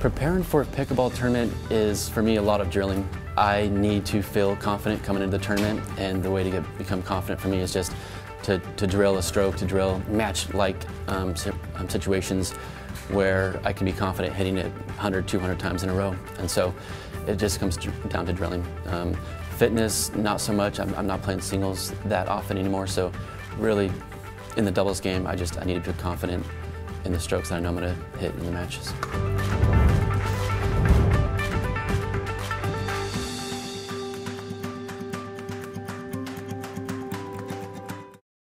Preparing for a pickleball tournament is, for me, a lot of drilling. I need to feel confident coming into the tournament, and the way to become confident for me is just to drill a stroke, to drill match-like situations where I can be confident hitting it 100, 200 times in a row. And so it just comes down to drilling. Fitness, not so much. I'm not playing singles that often anymore, so really in the doubles game, I need to be confident in the strokes that I know I'm going to hit in the matches.